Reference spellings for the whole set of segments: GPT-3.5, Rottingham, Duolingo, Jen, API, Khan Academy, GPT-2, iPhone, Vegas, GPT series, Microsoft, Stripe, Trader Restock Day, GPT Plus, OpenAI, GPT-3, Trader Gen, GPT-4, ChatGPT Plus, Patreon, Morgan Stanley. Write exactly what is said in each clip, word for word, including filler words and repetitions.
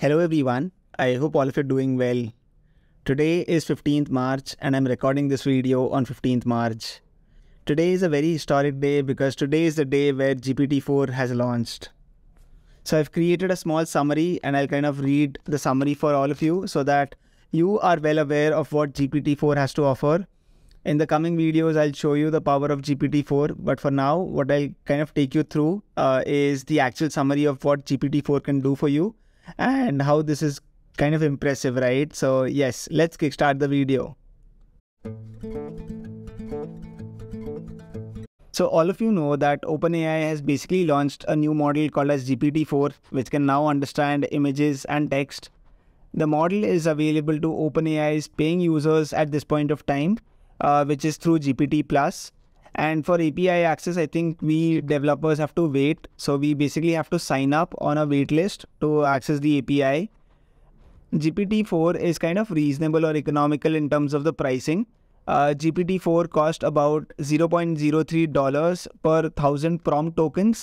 Hello everyone, I hope all of you are doing well. Today is fifteenth March and I'm recording this video on fifteenth March. Today is a very historic day because today is the day where G P T four has launched. So I've created a small summary and I'll kind of read the summary for all of you so that you are well aware of what G P T four has to offer. In the coming videos, I'll show you the power of G P T four, but for now, what I'll kind of take you through uh, is the actual summary of what G P T four can do for you. And how this is kind of impressive, right? So yes, let's kickstart the video. So all of you know that OpenAI has basically launched a new model called as G P T four, which can now understand images and text. The model is available to OpenAI's paying users at this point of time, uh, which is through G P T Plus. And for A P I access, I think we developers have to wait. So we basically have to sign up on a wait list to access the A P I. G P T four is kind of reasonable or economical in terms of the pricing. Uh, G P T four cost about zero point zero three dollars per thousand prompt tokens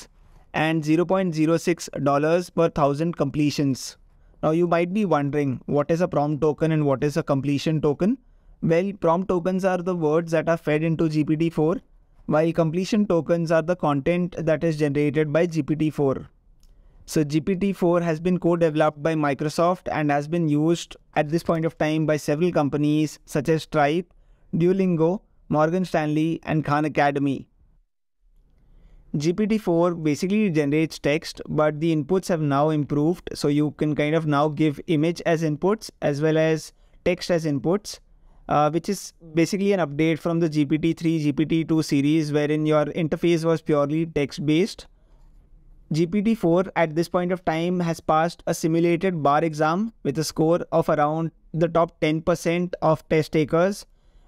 and zero point zero six dollars per thousand completions. Now you might be wondering, what is a prompt token and what is a completion token? Well, prompt tokens are the words that are fed into G P T four. While completion tokens are the content that is generated by G P T four. So G P T four has been co-developed by Microsoft and has been used at this point of time by several companies such as Stripe, Duolingo, Morgan Stanley and Khan Academy. G P T four basically generates text, but the inputs have now improved. So you can kind of now give image as inputs as well as text as inputs. Uh, which is basically an update from the G P T three, G P T two series wherein your interface was purely text-based. G P T four at this point of time has passed a simulated bar exam with a score of around the top ten percent of test takers,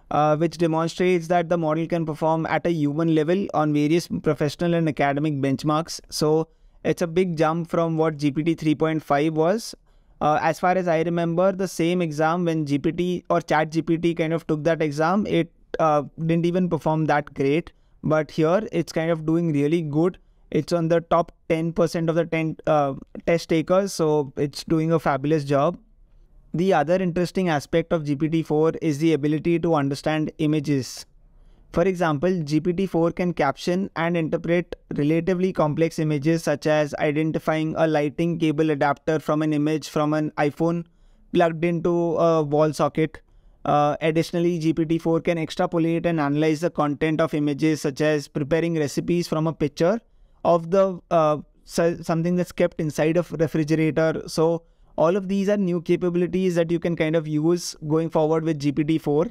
uh, which demonstrates that the model can perform at a human level on various professional and academic benchmarks. So it's a big jump from what G P T three point five was. Uh, as far as I remember, the same exam when G P T or ChatGPT kind of took that exam, it uh, didn't even perform that great. But here, it's kind of doing really good. It's on the top ten percent of the ten, uh, test takers, so it's doing a fabulous job. The other interesting aspect of G P T four is the ability to understand images. For example, G P T four can caption and interpret relatively complex images such as identifying a lighting cable adapter from an image from an iPhone plugged into a wall socket. Uh, additionally, G P T four can extrapolate and analyze the content of images such as preparing recipes from a picture of the uh, something that's kept inside of refrigerator. So all of these are new capabilities that you can kind of use going forward with G P T four.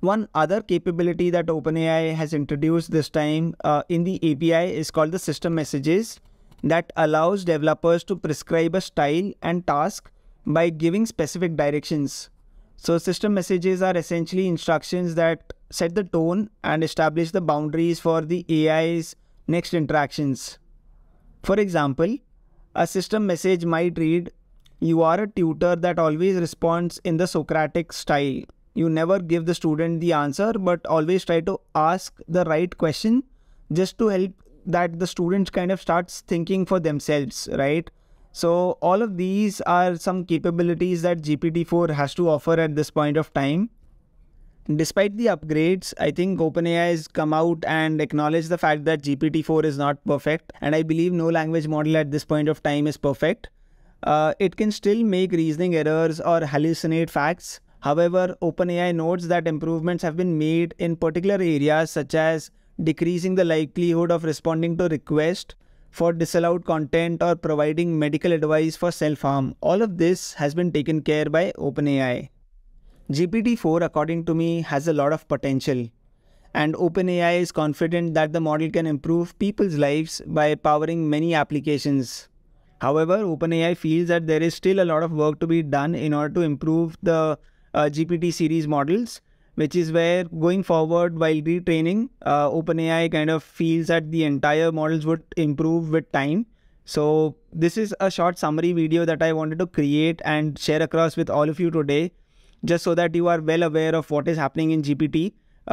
One other capability that OpenAI has introduced this time uh, in the A P I is called the system messages that allows developers to prescribe a style and task by giving specific directions. So system messages are essentially instructions that set the tone and establish the boundaries for the A I's next interactions. For example, a system message might read, "You are a tutor that always responds in the Socratic style. You never give the student the answer, but always try to ask the right question just to help that the student kind of starts thinking for themselves," right? So all of these are some capabilities that G P T four has to offer at this point of time. Despite the upgrades, I think OpenAI has come out and acknowledged the fact that G P T four is not perfect. And I believe no language model at this point of time is perfect. Uh, it can still make reasoning errors or hallucinate facts. However, OpenAI notes that improvements have been made in particular areas such as decreasing the likelihood of responding to requests for disallowed content or providing medical advice for self-harm. All of this has been taken care by OpenAI. G P T four, according to me, has a lot of potential. And OpenAI is confident that the model can improve people's lives by powering many applications. However, OpenAI feels that there is still a lot of work to be done in order to improve the Uh, G P T series models, which is where going forward while retraining, uh, OpenAI kind of feels that the entire models would improve with time. So this is a short summary video that I wanted to create and share across with all of you today, just so that you are well aware of what is happening in G P T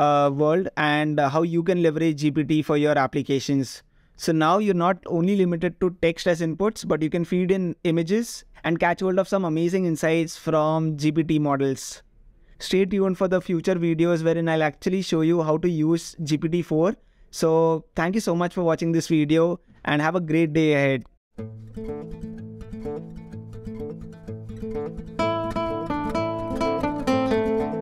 uh, world and uh, how you can leverage G P T for your applications. So now you're not only limited to text as inputs, but you can feed in images and catch hold of some amazing insights from G P T models. Stay tuned for the future videos wherein I'll actually show you how to use G P T four. So thank you so much for watching this video and have a great day ahead.